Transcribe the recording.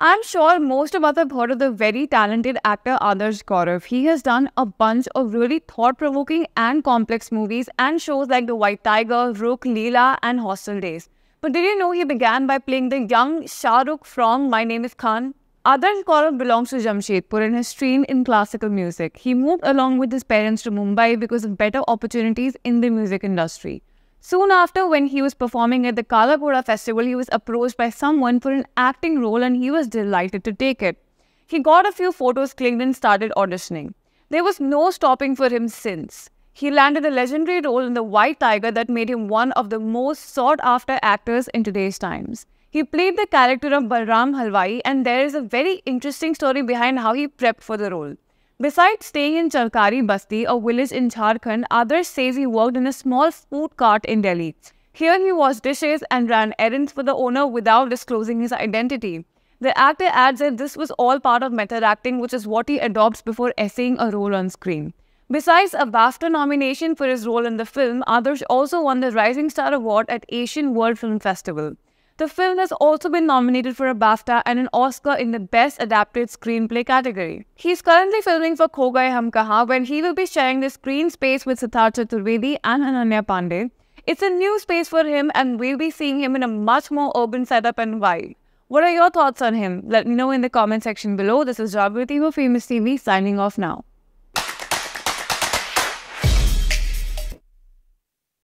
I'm sure most of us have heard of the very talented actor Adarsh Gaurav. He has done a bunch of really thought-provoking and complex movies and shows like The White Tiger, Rook, Leela and Hostel Days. But did you know he began by playing the young Shah Rukh from My Name Is Khan? Adarsh Gaurav belongs to Jamshedpur and has trained in classical music. He moved along with his parents to Mumbai because of better opportunities in the music industry. Soon after, when he was performing at the Kala Ghoda festival, he was approached by someone for an acting role and he was delighted to take it. He got a few photos clicked and started auditioning. There was no stopping for him since. He landed a legendary role in The White Tiger that made him one of the most sought-after actors in today's times. He played the character of Balram Halwai, and there is a very interesting story behind how he prepped for the role. Besides staying in Charkari Basti, a village in Jharkhand, Adarsh says he worked in a small food cart in Delhi. Here he washed dishes and ran errands for the owner without disclosing his identity. The actor adds that this was all part of method acting, which is what he adopts before essaying a role on screen. Besides a BAFTA nomination for his role in the film, Adarsh also won the Rising Star Award at Asian World Film Festival. The film has also been nominated for a BAFTA and an Oscar in the Best Adapted Screenplay category. He is currently filming for Khogaye Hum Kahan, when he will be sharing the screen space with Sithar Chaturvedi and Ananya Pandey. It's a new space for him and we'll be seeing him in a much more urban setup and vibe. What are your thoughts on him? Let me know in the comment section below. This is Jabiruti for Famous TV signing off now.